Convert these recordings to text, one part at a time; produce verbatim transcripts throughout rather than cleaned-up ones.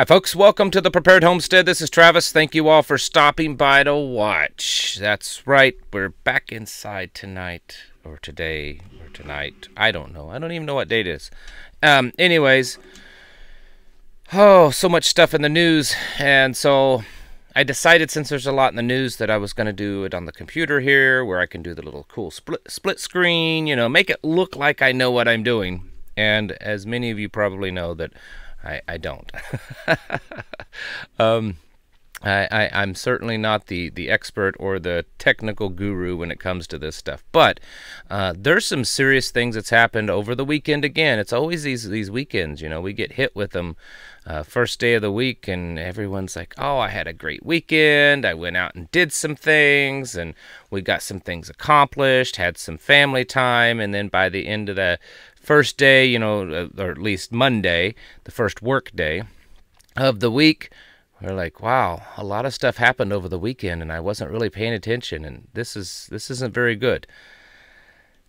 Hi folks, welcome to The Prepared Homestead. This is Travis. Thank you all for stopping by to watch. That's right, we're back inside tonight, or today, or tonight. I don't know. I don't even know what date it is. Um, anyways, oh, so much stuff in the news. And so I decided, since there's a lot in the news, that I was going to do it on the computer here, where I can do the little cool split, split screen, you know, make it look like I know what I'm doing. And as many of you probably know, that I, I don't. um, I, I, I'm certainly not the, the expert or the technical guru when it comes to this stuff. But uh, there's some serious things that's happened over the weekend again. It's always these, these weekends, you know, we get hit with them uh, first day of the week. And everyone's like, oh, I had a great weekend. I went out and did some things. And we got some things accomplished, had some family time. And then by the end of the first day, you know, or at least Monday, the first work day of the week, we're like, wow, a lot of stuff happened over the weekend and I wasn't really paying attention, and this is this isn't very good.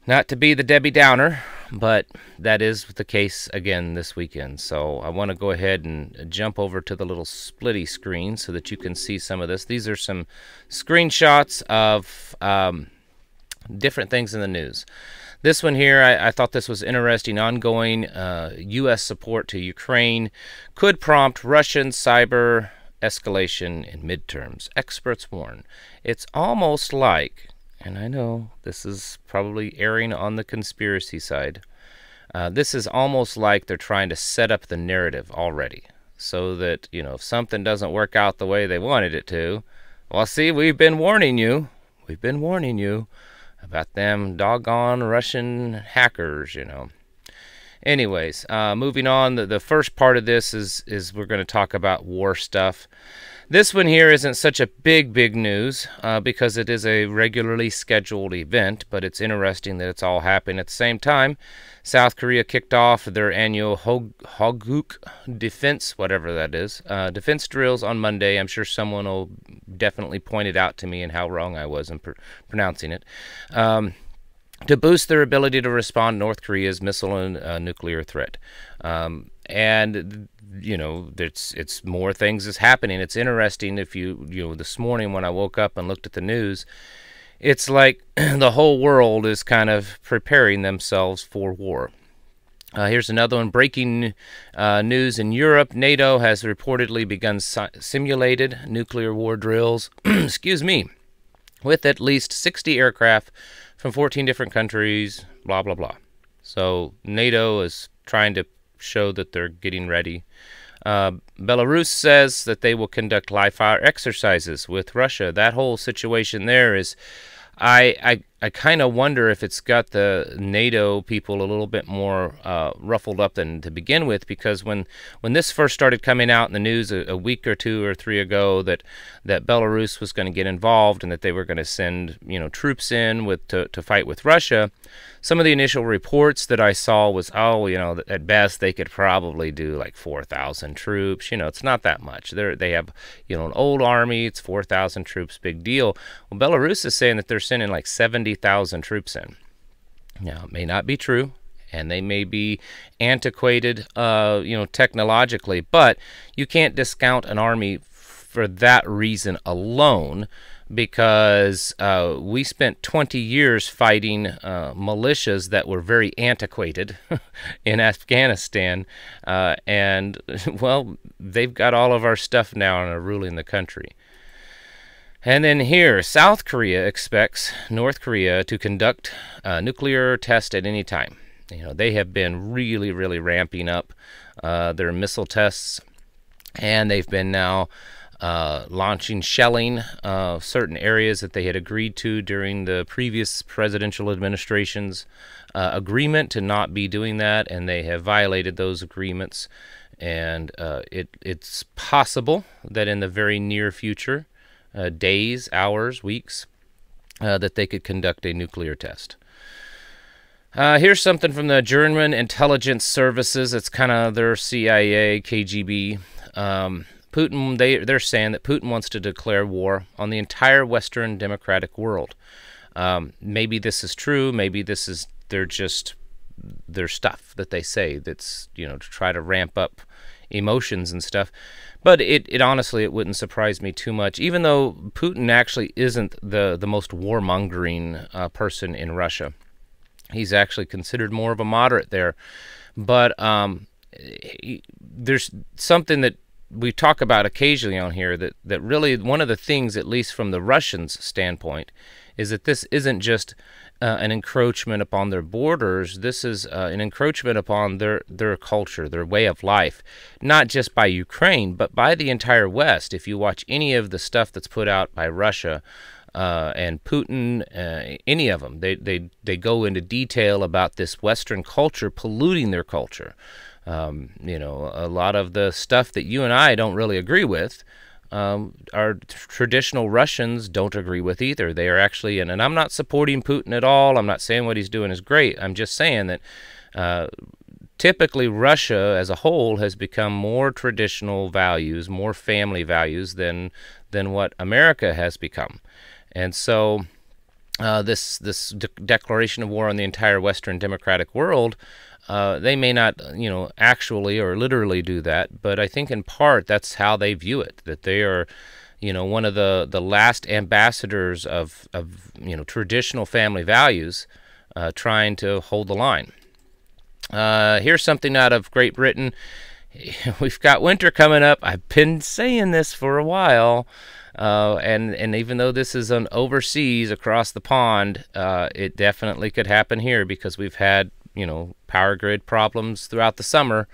Not to be the Debbie Downer, but that is the case again this weekend. So I want to go ahead and jump over to the little splitty screen so that you can see some of this. These are some screenshots of um, different things in the news. This one here, I, I thought this was interesting. Ongoing uh, U S support to Ukraine could prompt Russian cyber escalation in midterms. Experts warn. It's almost like, and I know this is probably erring on the conspiracy side, uh, this is almost like they're trying to set up the narrative already so that, you know, if something doesn't work out the way they wanted it to, well, see, we've been warning you. We've been warning you about them doggone Russian hackers, you know. Anyways, uh, moving on, the, the first part of this is, is we're going to talk about war stuff. This one here isn't such a big, big news uh, because it is a regularly scheduled event, but it's interesting that it's all happening at the same time. South Korea kicked off their annual Hoguk defense, whatever that is, uh, defense drills on Monday. I'm sure someone will definitely point it out to me and how wrong I was in pr pronouncing it. Um, to boost their ability to respond to North Korea's missile and uh, nuclear threat. Um, and, you know, it's, it's more things is happening. It's interesting if you, you know, this morning when I woke up and looked at the news, it's like the whole world is kind of preparing themselves for war. Uh, here's another one. Breaking uh, news in Europe. NATO has reportedly begun si simulated nuclear war drills, excuse me, with at least sixty aircraft from fourteen different countries, blah, blah, blah. So NATO is trying to show that they're getting ready. Uh, Belarus says that they will conduct live fire exercises with Russia. That whole situation there is, I I, I kind of wonder if it's got the NATO people a little bit more uh, ruffled up than to begin with, because when when this first started coming out in the news a, a week or two or three ago that that Belarus was going to get involved and that they were going to send, you know, troops in with to, to fight with Russia, some of the initial reports that I saw was, oh, you know, at best they could probably do like four thousand troops. You know, it's not that much. They they have, you know, an old army. It's four thousand troops, big deal. Well, Belarus is saying that they're sending like seventy thousand troops in. Now, it may not be true, and they may be antiquated, uh, you know, technologically, but you can't discount an army for that reason alone, because uh, we spent twenty years fighting uh, militias that were very antiquated in Afghanistan, uh, and, well, they've got all of our stuff now and are ruling the country. And then here, South Korea expects North Korea to conduct a nuclear test at any time. You know, they have been really, really ramping up uh, their missile tests, and they've been now uh, launching shelling of uh, certain areas that they had agreed to during the previous presidential administration's uh, agreement to not be doing that, and they have violated those agreements. And uh, it, it's possible that in the very near future, Uh, days, hours, weeks, uh, that they could conduct a nuclear test. Uh, here's something from the German intelligence services. It's kind of their C I A, K G B. Um, Putin, they, they're saying that Putin wants to declare war on the entire Western democratic world. Um, maybe this is true. Maybe this is they're just their stuff that they say that's, you know, to try to ramp up emotions and stuff. But it, it honestly, it wouldn't surprise me too much, even though Putin actually isn't the, the most warmongering uh, person in Russia. He's actually considered more of a moderate there. But um, he, there's something that we talk about occasionally on here that, that really one of the things, at least from the Russians' standpoint, is that this isn't just uh, an encroachment upon their borders. This is uh, an encroachment upon their, their culture, their way of life, not just by Ukraine, but by the entire West. If you watch any of the stuff that's put out by Russia uh, and Putin, uh, any of them, they, they, they go into detail about this Western culture polluting their culture. Um, you know, a lot of the stuff that you and I don't really agree with, um, our traditional Russians don't agree with either. They are actually, and, and I'm not supporting Putin at all. I'm not saying what he's doing is great. I'm just saying that uh, typically Russia as a whole has become more traditional values, more family values than, than what America has become. And so uh, this, this de- declaration of war on the entire Western democratic world, Uh, they may not, you know, actually or literally do that, but I think in part that's how they view it, that they are, you know, one of the, the last ambassadors of, of, you know, traditional family values uh, trying to hold the line. Uh, here's something out of Great Britain. We've got winter coming up. I've been saying this for a while. Uh, and, and even though this is an overseas across the pond, uh, it definitely could happen here because we've had, you know, power grid problems throughout the summer.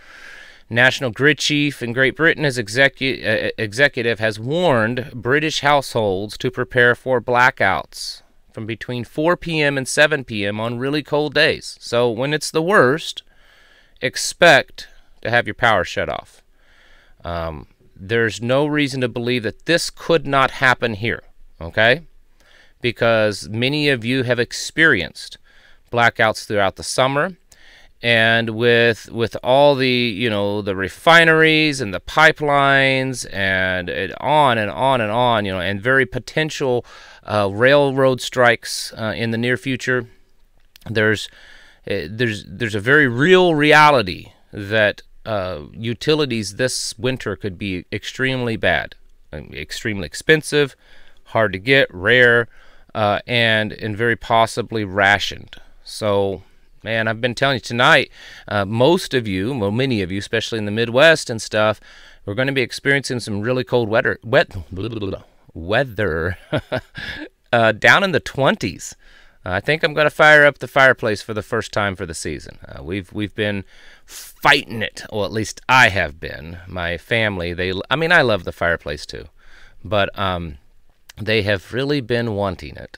National Grid Chief in Great Britain, as execu uh, executive, has warned British households to prepare for blackouts from between four p m and seven p m on really cold days. So when it's the worst, expect to have your power shut off. Um, there's no reason to believe that this could not happen here, okay? Because many of you have experienced blackouts throughout the summer, and with with all the, you know, the refineries and the pipelines and it on and on and on, you know, and very potential uh, railroad strikes uh, in the near future, there's uh, there's there's a very real reality that uh, utilities this winter could be extremely bad, extremely expensive, hard to get, rare, uh, and and very possibly rationed. So, man, I've been telling you tonight, uh, most of you, well, many of you, especially in the Midwest and stuff, we're going to be experiencing some really cold weather, wet, blah, blah, blah, weather uh, down in the twenties. Uh, I think I'm going to fire up the fireplace for the first time for the season. Uh, we've we've been fighting it, or at least I have been. My family, they, I mean, I love the fireplace too, but um, they have really been wanting it.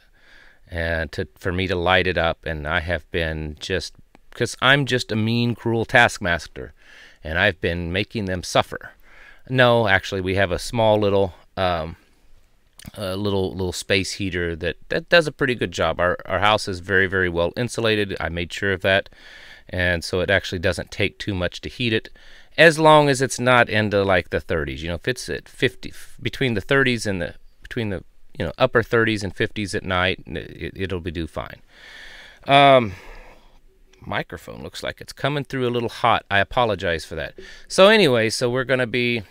And to, for me to light it up, and I have been just, because I'm just a mean, cruel taskmaster, and I've been making them suffer. No, actually, we have a small little, um, a little little space heater that that does a pretty good job. Our our house is very very well insulated. I made sure of that, and so it actually doesn't take too much to heat it, as long as it's not into like the thirties. You know, if it's at fifty, between the thirties and the between the you know, upper thirties and fifties at night, it, it'll be do fine. Um, microphone looks like it's coming through a little hot. I apologize for that. So anyway, so we're going to be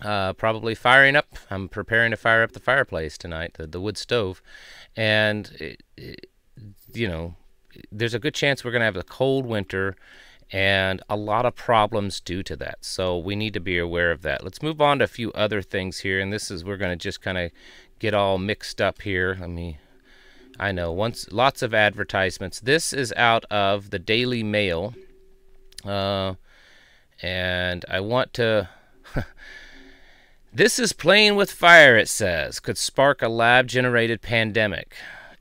uh, probably firing up. I'm preparing to fire up the fireplace tonight, the, the wood stove. And, it, it, you know, there's a good chance we're going to have a cold winter and a lot of problems due to that. So we need to be aware of that. Let's move on to a few other things here. And this is, we're going to just kind of get all mixed up here. Let me, I know, once lots of advertisements. This is out of the Daily Mail. Uh, and I want to, this is playing with fire, it says, could spark a lab-generated pandemic.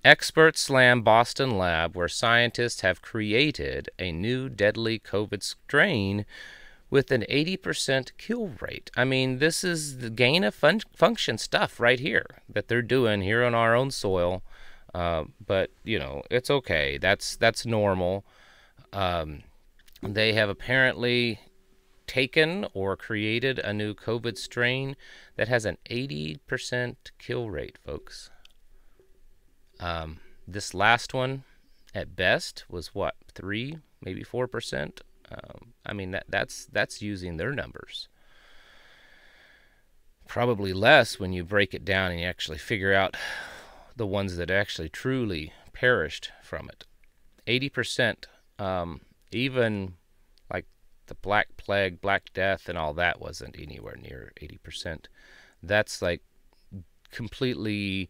Experts slam Boston lab where scientists have created a new deadly COVID strain with an eighty percent kill rate. I mean, this is the gain of fun function stuff right here that they're doing here on our own soil. Uh, but, you know, it's okay. That's, that's normal. Um, they have apparently taken or created a new COVID strain that has an eighty percent kill rate, folks. Um, this last one, at best, was what, three, maybe four percent? Um, I mean, that, that's that's using their numbers. Probably less when you break it down and you actually figure out the ones that actually truly perished from it. eighty percent, um, even like the Black Plague, Black Death, and all that wasn't anywhere near eighty percent. That's like completely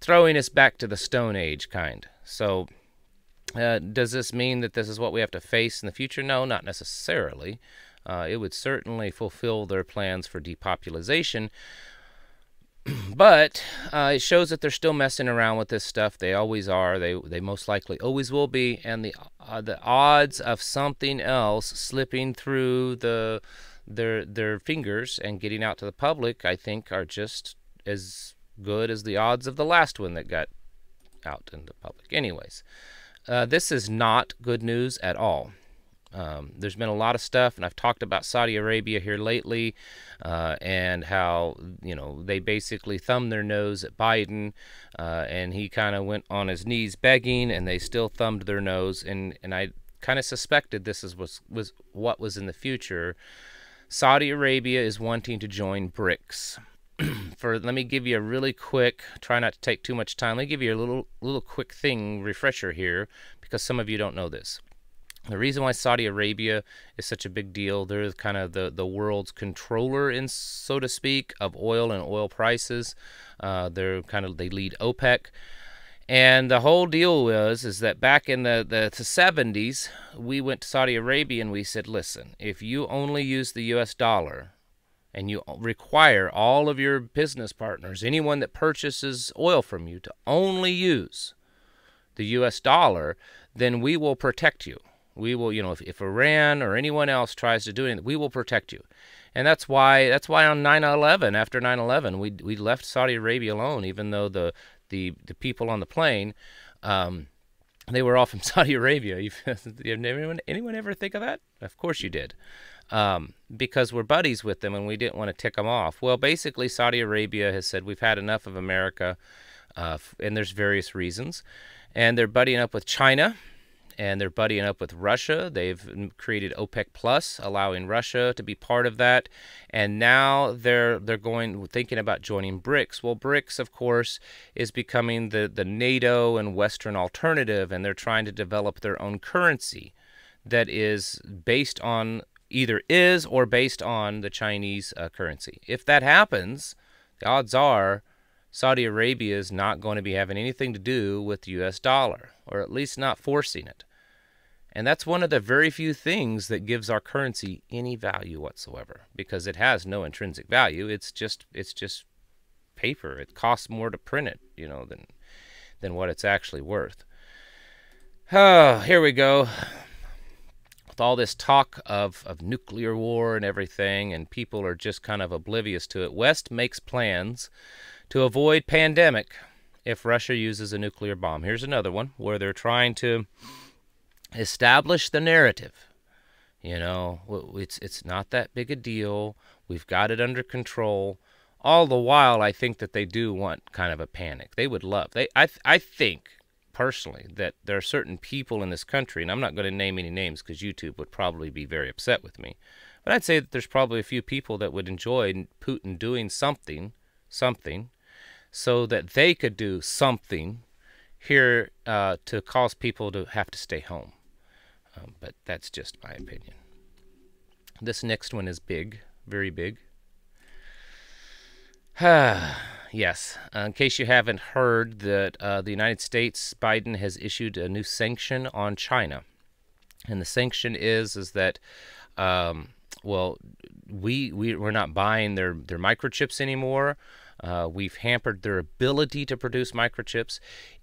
throwing us back to the Stone Age kind. So uh, does this mean that this is what we have to face in the future? No, not necessarily. Uh, it would certainly fulfill their plans for depopulization, but uh, it shows that they're still messing around with this stuff. They always are. They they most likely always will be. And the uh, the odds of something else slipping through the their their fingers and getting out to the public, I think, are just as good as the odds of the last one that got out in the public. Anyways, uh, this is not good news at all. Um, there's been a lot of stuff, and I've talked about Saudi Arabia here lately, uh, and how, you know, they basically thumbed their nose at Biden, uh, and he kind of went on his knees begging, and they still thumbed their nose, and, and I kind of suspected this is was, was what was in the future. Saudi Arabia is wanting to join BRICS. For, let me give you a really quick, try not to take too much time, let me give you a little, little quick thing, refresher here, because some of you don't know this. The reason why Saudi Arabia is such a big deal, they're kind of the, the world's controller, in, so to speak, of oil and oil prices. Uh, they're kind of, they lead OPEC. And the whole deal was, is that back in the, the, the seventies, we went to Saudi Arabia and we said, listen, if you only use the U S dollar, and you require all of your business partners, anyone that purchases oil from you, to only use the U S dollar, then we will protect you. We will, you know, if, if Iran or anyone else tries to do anything, we will protect you. And that's why, that's why on nine eleven, after nine eleven, we, we left Saudi Arabia alone, even though the, the, the people on the plane, um, they were all from Saudi Arabia. You've, anyone, anyone ever think of that? Of course you did. Um, because we're buddies with them and we didn't want to tick them off. Well, basically, Saudi Arabia has said we've had enough of America, uh, and there's various reasons. And they're buddying up with China, and they're buddying up with Russia. They've created OPEC Plus, allowing Russia to be part of that. And now they're they're going thinking about joining BRICS. Well, BRICS, of course, is becoming the the NATO and Western alternative, and they're trying to develop their own currency that is based on, either is or based on, the Chinese uh, currency. If that happens, the odds are Saudi Arabia is not going to be having anything to do with the U S dollar, or at least not forcing it. And that's one of the very few things that gives our currency any value whatsoever, because it has no intrinsic value. It's just, it's just paper. It costs more to print it, you know, than, than what it's actually worth. Oh, here we go. All this talk of, of nuclear war and everything, and people are just kind of oblivious to it. West makes plans to avoid pandemic if Russia uses a nuclear bomb. Here's another one where they're trying to establish the narrative. You know, it's, it's not that big a deal. We've got it under control. All the while, I think that they do want kind of a panic. They would love, they, I, I think, personally, that there are certain people in this country, and I'm not going to name any names because YouTube would probably be very upset with me, but I'd say that there's probably a few people that would enjoy Putin doing something, something, so that they could do something here uh, to cause people to have to stay home. Um, but that's just my opinion. This next one is big, very big. Yes, uh, in case you haven't heard that uh, the United States, Biden has issued a new sanction on China. And the sanction is is that, um, well, we, we, we're not buying their, their microchips anymore. Uh, we've hampered their ability to produce microchips.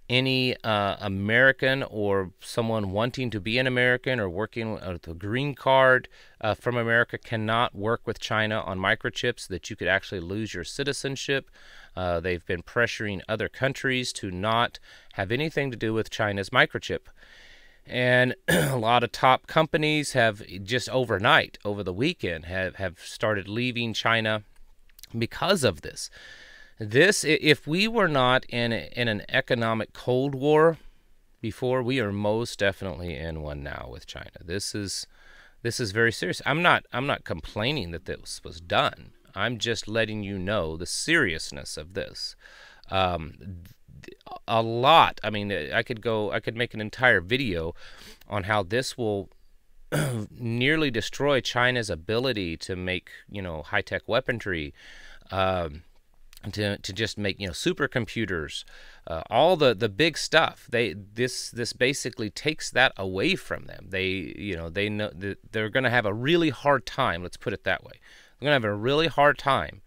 Any uh, American or someone wanting to be an American or working with a green card uh, from America cannot work with China on microchips, that you could actually lose your citizenship. Uh, they've been pressuring other countries to not have anything to do with China's microchip. And a lot of top companies have just overnight, over the weekend, have, have started leaving China because of this. This, if we were not in, a, in an economic Cold War before, we are most definitely in one now with China. This is this is very serious. I'm not, I'm not complaining that this was done. I'm just letting you know the seriousness of this. Um, a lot. I mean, I could go, I could make an entire video on how this will nearly destroy China's ability to make, you know, high-tech weaponry, um, to, to just make, you know, supercomputers, uh, all the, the big stuff. They, this, this basically takes that away from them. They, you know, they know that they're going to have a really hard time. Let's put it that way. They're going to have a really hard time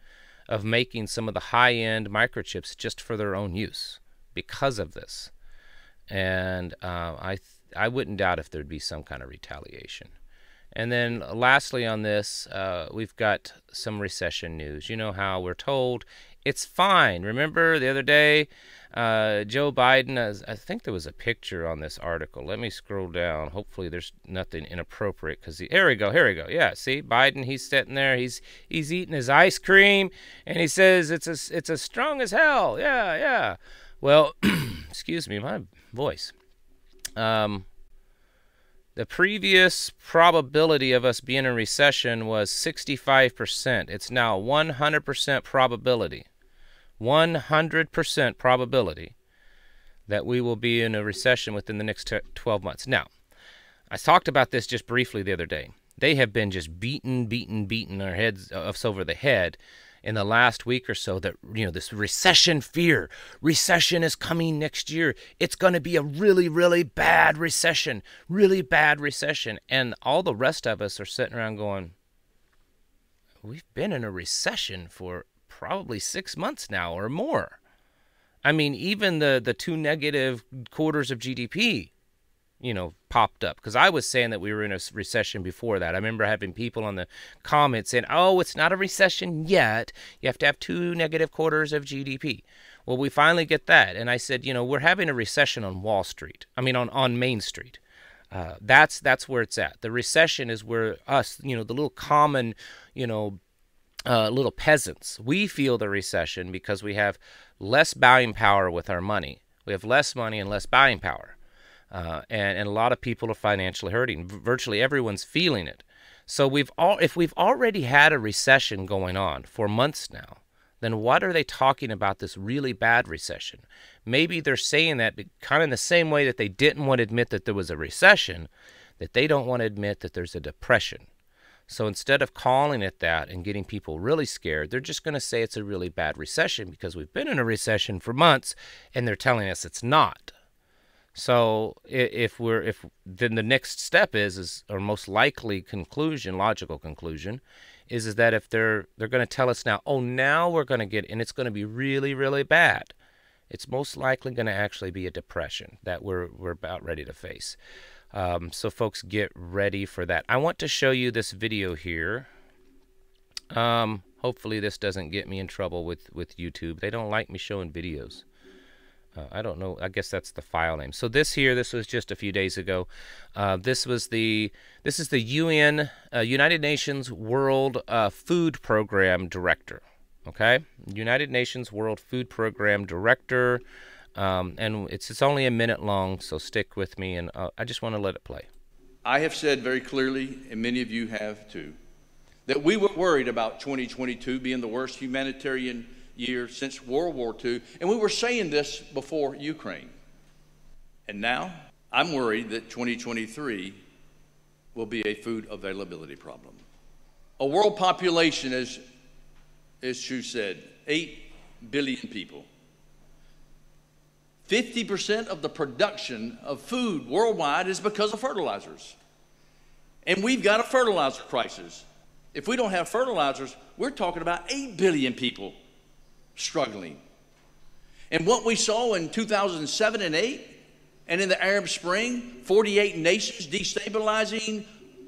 of making some of the high-end microchips just for their own use because of this. And uh, I think I wouldn't doubt if there'd be some kind of retaliation. And then lastly on this, uh, we've got some recession news. You know how we're told it's fine. Remember the other day, uh, Joe Biden, I think there was a picture on this article. Let me scroll down. Hopefully there's nothing inappropriate, because he, here we go, here we go. Yeah, see, Biden, he's sitting there. He's he's eating his ice cream, and he says it's as it's as strong as hell. Yeah, yeah. Well, excuse me, my voice. Um, the previous probability of us being in recession was sixty-five percent. It's now one hundred percent probability, one hundred percent probability that we will be in a recession within the next twelve months. Now, I talked about this just briefly the other day. They have been just beaten, beaten, beaten our heads us over the head in the last week or so, that, you know, this recession fear, recession is coming next year. It's going to be a really, really bad recession, really bad recession. And all the rest of us are sitting around going, we've been in a recession for probably six months now or more. I mean, even the, the two negative quarters of G D P, you know, popped up, because I was saying that we were in a recession before that. I remember having people on the comments saying, oh, it's not a recession yet. You have to have two negative quarters of G D P. Well, we finally get that. And I said, you know, we're having a recession on Wall Street. I mean, on, on Main Street. Uh, that's, that's where it's at. The recession is where us, you know, the little common, you know, uh, little peasants, we feel the recession because we have less buying power with our money. We have less money and less buying power. Uh, and, and a lot of people are financially hurting. Virtually everyone's feeling it. So we've all, if we've already had a recession going on for months now, then what are they talking about this really bad recession? Maybe they're saying that kind of in the same way that they didn't want to admit that there was a recession, that they don't want to admit that there's a depression. So instead of calling it that and getting people really scared, they're just going to say it's a really bad recession because we've been in a recession for months and they're telling us it's not. So if we're, if then the next step is, is or most likely conclusion, logical conclusion, is, is that if they're, they're going to tell us now, oh, now we're going to get, and it's going to be really, really bad. It's most likely going to actually be a depression that we're, we're about ready to face. Um, so folks, get ready for that. I want to show you this video here. Um, hopefully this doesn't get me in trouble with, with YouTube. They don't like me showing videos. Uh, I don't know. I guess that's the file name. So this here, this was just a few days ago. Uh, this was the, this is the U N, uh, United Nations World uh, Food Program Director. Okay, United Nations World Food Program Director, um, and it's it's only a minute long, so stick with me. And uh, I just want to let it play. I have said very clearly, and many of you have too, that we were worried about twenty twenty-two being the worst humanitarian year since World War Two, and we were saying this before Ukraine. And now I'm worried that twenty twenty-three will be a food availability problem. A world population, as, as Chu said, eight billion people. fifty percent of the production of food worldwide is because of fertilizers. And we've got a fertilizer crisis. If we don't have fertilizers, we're talking about eight billion people struggling. And what we saw in two thousand seven and eight and in the Arab Spring, forty-eight nations destabilizing,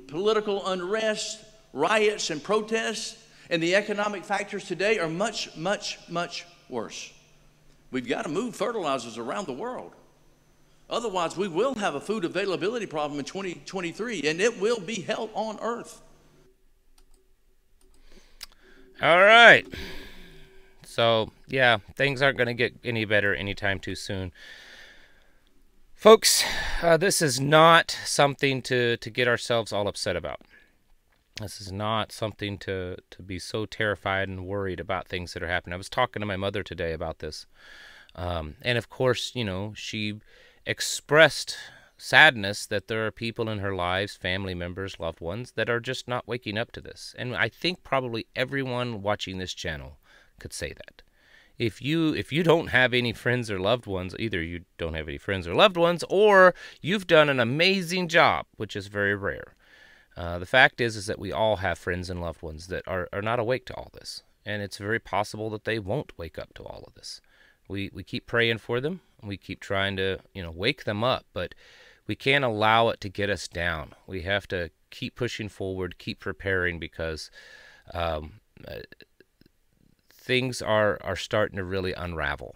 political unrest, riots and protests, and the economic factors today are much, much, much worse. We've got to move fertilizers around the world. Otherwise, we will have a food availability problem in twenty twenty-three, and it will be hell on earth. All right. So, yeah, things aren't going to get any better anytime too soon. Folks, uh, this is not something to, to get ourselves all upset about. This is not something to, to be so terrified and worried about things that are happening. I was talking to my mother today about this. Um, and of course, you know, she expressed sadness that there are people in her lives, family members, loved ones, that are just not waking up to this. And I think probably everyone watching this channel could say that. If you if you don't have any friends or loved ones, either you don't have any friends or loved ones, or you've done an amazing job, which is very rare. Uh, the fact is, is that we all have friends and loved ones that are, are not awake to all this. And it's very possible that they won't wake up to all of this. We, we keep praying for them. We keep trying to, you know, wake them up, but we can't allow it to get us down. We have to keep pushing forward, keep preparing, because um, uh, things are, are starting to really unravel.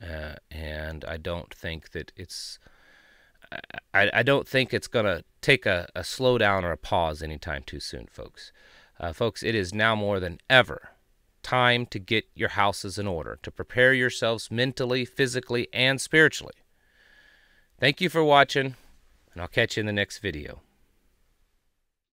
Uh, and I don't think that it's... I, I don't think it's going to take a, a slowdown or a pause anytime too soon, folks. Uh, folks, it is now more than ever time to get your houses in order, to prepare yourselves mentally, physically, and spiritually. Thank you for watching, and I'll catch you in the next video.